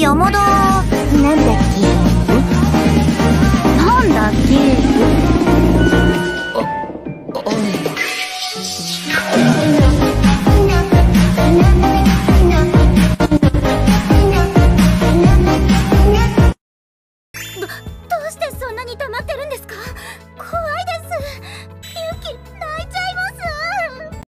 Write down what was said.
山田なんだっけなんだっけどうしてそんなに溜まってるんですか？